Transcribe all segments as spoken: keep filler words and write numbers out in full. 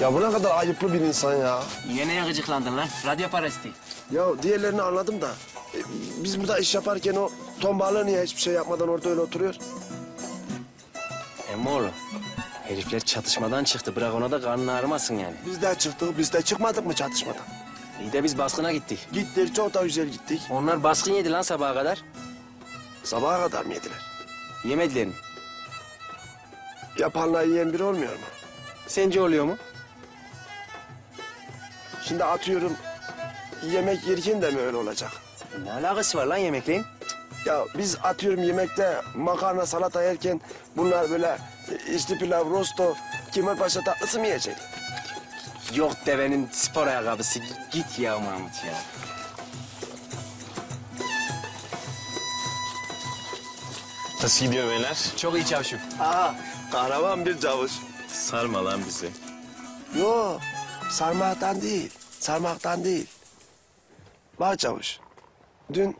Ya bu ne kadar ayıplı bir insan ya. Yine gıcıklandın lan, radyo parası değil. Ya diğerlerini anladım da, e, biz burada iş yaparken o ton balığı niye hiçbir şey yapmadan orada öyle oturuyor? Emmi oğlum, herifler çatışmadan çıktı, bırak ona da karnını ağrımasın yani. Biz de çıktık, biz de çıkmadık mı çatışmadan? İyi de biz baskına gittik. Gittik, çok da güzel gittik. Onlar baskın yedi lan sabaha kadar. Sabaha kadar mı yediler? Yemediler mi? Yapanla yiyen biri olmuyor mu? Sence oluyor mu? Şimdi atıyorum, yemek yerken de mi öyle olacak? Ne alakası var lan yemekleyin? Ya biz atıyorum yemekte makarna, salata yerken bunlar böyle içli pilav, rosto, Kemal Paşa tatlısı mı yiyecek? Yok devenin spor ayakkabısı, git ya Mahmut ya. Nasıl gidiyor beyler? Çok iyi çavuşum. Aha, kahraman bir çavuş. Sarma lan bizi. Yok. Sarmaktan değil, sarmaktan değil. Bak çavuş, dün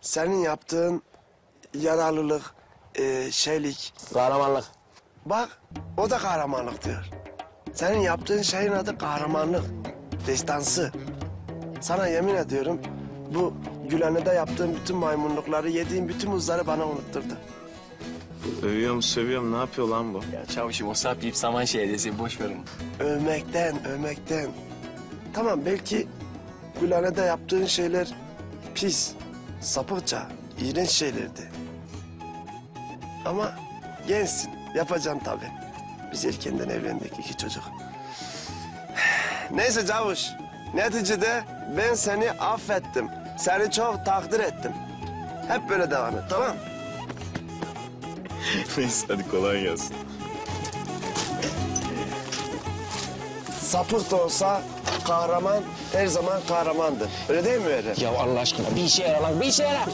senin yaptığın yararlılık, e, şeylik... Kahramanlık. Bak, o da kahramanlık diyor. Senin yaptığın şeyin adı kahramanlık, destansı. Sana yemin ediyorum, bu Gülhane'de yaptığın bütün maymunlukları, yediğin bütün muzları bana unutturdu. Övüyorum, sövüyorum. Ne yapıyor lan bu? Ya çavuşum, o sap yiyip saman şehresi. Boş ver onu. Övmekten, övmekten. Tamam, belki Gülhane'de yaptığın şeyler pis, sapıkça, iğrenç şeylerdi. Ama gençsin, yapacaksın tabii. Biz erkenden evlendik, iki çocuk. Neyse çavuş, neticede ben seni affettim. Seni çok takdir ettim. Hep böyle devam et, tamam? Neyse, hadi kolay gelsin. Sapık da olsa kahraman her zaman kahramandır. Öyle değil mi öyle? Ya Allah aşkına bir işe yarar lan, bir işe yarar!